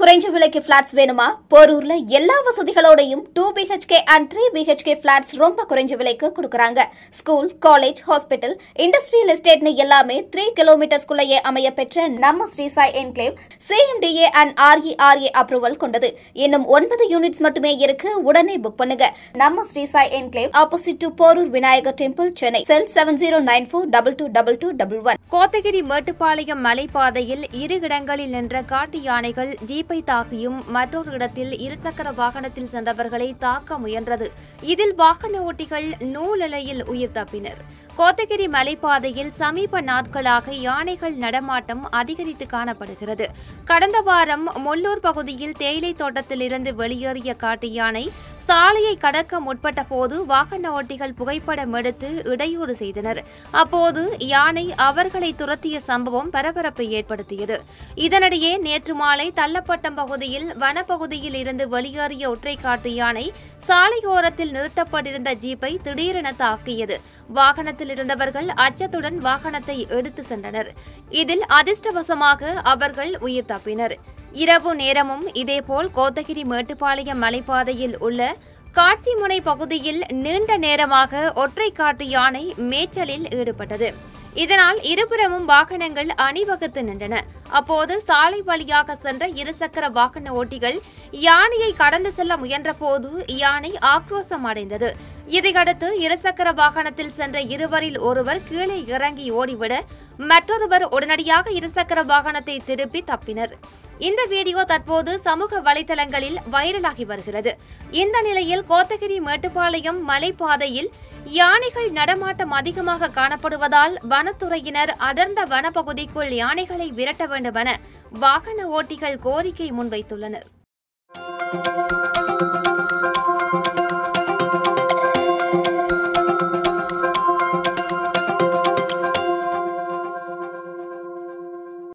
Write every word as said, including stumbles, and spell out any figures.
குறைஞ்ச விலைக்கு flats வேணுமா? போரூர்ல எல்லா வசதிகளோடையும் two B H K and three B H K flats ரொம்ப குறைஞ்ச விலைக்கு கொடுக்கறாங்க. ஸ்கூல், காலேஜ், ஹாஸ்பிடல், இண்டஸ்ட்ரியல் எஸ்டேட்னு எல்லாமே three கிலோமீட்டர்ஸ்குள்ளேயே அமைய பெற்ற நம்ம Sri Sai enclave C M D A and R E R A approval கொண்டது. இன்னும் nine யூனிட்ஸ் மட்டுமே இருக்கு. உடனே புக் பண்ணுங்க. நம்ம Sri Sai enclave opposite to Porur Vinayagar temple, Chennai. Cell seven zero nine four two two two two one. Kotagiri Mettupalayam மலைப்பாதையில் இரு இடங்களில் நின்ற காட்டு யானைகள் ஜீப்பை தாக்கியும் மற்றொரு இடத்தில் இருசக்கர வாகனத்தில் சென்றவர்களை தாக்க முயன்றது. இதில் வாகன ஓட்டிகள் நூலிழையில் உயிர் தப்பினர். கோத்தகிரி மலைப்பாதையில் சமீப நாட்களாக யானைகள் நடமாட்டம் அதிகரித்து காணப்படுகிறது. கடந்த வாரம் மொல்லூர் பகுதியில் தேயிலை தோட்டத்திலிருந்து வெளியேறிய காட்டு யானை சாலையை கடக்க முற்பட்ட போது வாகன ஓட்டிகள் புகைப்படம் எடுத்து இடையூறு செய்தனர். அப்போது யானை அவர்களை துரத்திய சம்பவம் பரபரப்பை ஏற்படுத்தியது. இதனிடையே நேற்று மாலை தள்ளப்பட்டம் பகுதியில் வனப்பகுதியில் இருந்து வெளியேறிய ஒற்றை காட்டு யானை சாலையோரத்தில் நிறுத்தப்பட்டிருந்த ஜீப்பை திடீரென தாக்கியது. வாகனத்தில் இருந்தவர்கள் அச்சத்துடன் வாகனத்தை எடுத்து சென்றனர். இதில் அதிர்ஷ்டவசமாக அவர்கள் உயிர் தப்பினர். இரவு நேரமும் இதேபோல் கோத்தகிரி மேட்டுப்பாளையம் மலைப்பாதையில் உள்ள காட்சிமுனை பகுதியில் நீண்ட நேரமாக ஒற்றை காட்டு யானை மேய்ச்சலில் ஈடுபட்டது. இதனால் இருபுறமும் வாகனங்கள் அணிவகுத்து நின்றன. அப்போது சாலை வழியாக சென்ற இருசக்கர வாகன ஓட்டிகள் யானையை கடந்து செல்ல முயன்றபோது யானை ஆக்ரோசம் அடைந்தது. இதையடுத்து இருசக்கர வாகனத்தில் சென்ற இருவரில் ஒருவர் கீழே இறங்கி ஓடிவிட மற்றொருவர் உடனடியாக இருசக்கர வாகனத்தை திருப்பி தப்பினர். இந்த வீடியோ தற்போது சமூக வலைதளங்களில் வைரலாகி வருகிறது. இந்த நிலையில் கோத்தகிரி மேட்டுப்பாளையம் மலைப்பாதையில் யானைகள் நடமாட்டம் அதிகமாக காணப்படுவதால் வனத்துறையினர் அடர்ந்த வனப்பகுதிக்குள் யானைகளை விரட்ட வேண்டுமென வாகன ஓட்டிகள் கோரிக்கை முன்வைத்துள்ளனர்.